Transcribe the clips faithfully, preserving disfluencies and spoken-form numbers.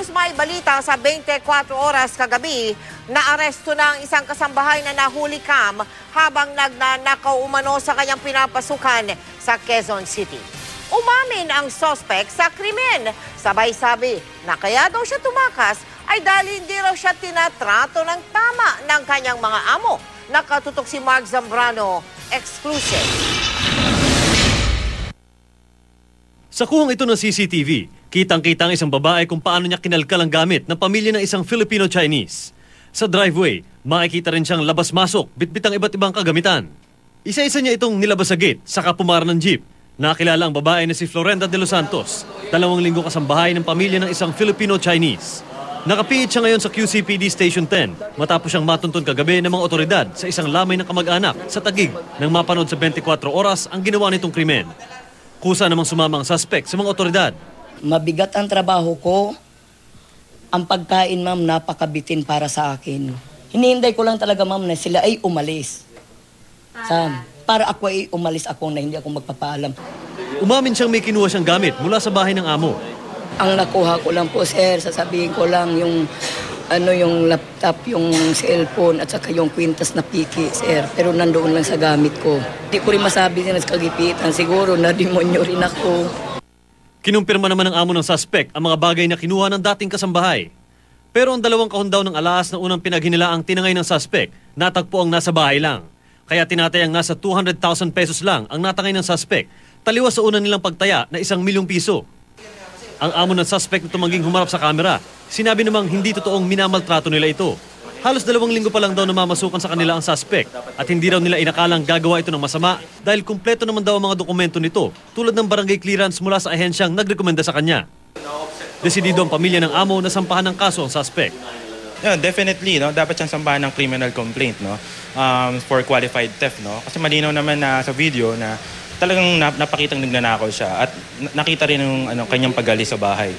Matapos may balita sa twenty-four oras kagabi, naaresto na ang isang kasambahay na nahuli cam habang nagnanakaw umano sa kanyang pinapasukan sa Quezon City. Umamin ang suspect sa krimen. Sabay sabi na kaya daw siya tumakas ay dahil hindi raw siya tinatrato ng tama ng kanyang mga amo. Nakatutok si Mark Zambrano, exclusive. Sa kuhang ito ng C C T V, kitang-kita ang isang babae kung paano niya kinalkal ang gamit ng pamilya ng isang Filipino-Chinese. Sa driveway, makikita rin siyang labas-masok, bitbitang iba't ibang kagamitan. Isa-isa niya itong nilabas sa gate, saka pumara ng jeep. Nakilala ang babae na si Florenda de Los Santos, dalawang linggo kasambahay ng pamilya ng isang Filipino-Chinese. Nakapiit siya ngayon sa Q C P D Station ten matapos siyang matuntun kagabi ng mga otoridad sa isang lamay ng kamag-anak sa Taguig nang mapanood sa twenty-four oras ang ginawa nitong krimen. Kusa namang sumama ang suspect sa mga otoridad. Mabigat ang trabaho ko. Ang pagkain, ma'am, napakabitin para sa akin. Hinihintay ko lang talaga, ma'am, na sila ay umalis. Sam, para ako ay umalis ako na hindi ako magpapaalam. Umamin siyang may kinuha siyang gamit mula sa bahay ng amo. Ang nakuha ko lang po, sir, sasabihin ko lang yung, ano, yung laptop, yung cellphone at saka yung kwintas na piki, sir. Pero nandoon lang sa gamit ko. Hindi ko rin masabi na nagkagipitan. Siguro na demonyo rin ako. Kinumpirma naman ng amo ng suspect ang mga bagay na kinuha ng dating kasambahay. Pero ang dalawang kahon daw ng alaas na unang pinaghinila ang tinangay ng suspect, natagpo ang nasa bahay lang. Kaya tinatay ang nasa two hundred thousand pesos lang ang natangay ng suspect, taliwas sa unang nilang pagtaya na isang milyong piso. Ang amo ng suspect na tumangging humarap sa kamera, sinabi namang hindi totoong minamaltrato nila ito. Halos dalawang linggo pa lang daw namamasukan sa kanila ang suspect at hindi raw nila inakalang gagawa ito ng masama dahil kumpleto naman daw ang mga dokumento nito tulad ng barangay clearance mula sa ahensyang nagrekomenda sa kanya. Desidido ang pamilya ng amo na sampahan ng kaso ang suspect. Yeah, definitely, no? Dapat siyang sambahan ng criminal complaint, no? Um, for qualified theft, no? Kasi malinaw naman na sa video na talagang napakitang nagnanakaw siya at nakita rin yung ano, kanyang pag-alis sa bahay.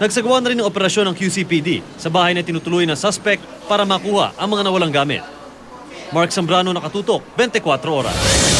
Nagsagawa na rin ng operasyon ng Q C P D sa bahay na tinutuloy ng suspect para makuha ang mga nawalang gamit. Mark Zambrano, nakatutok, twenty-four oras.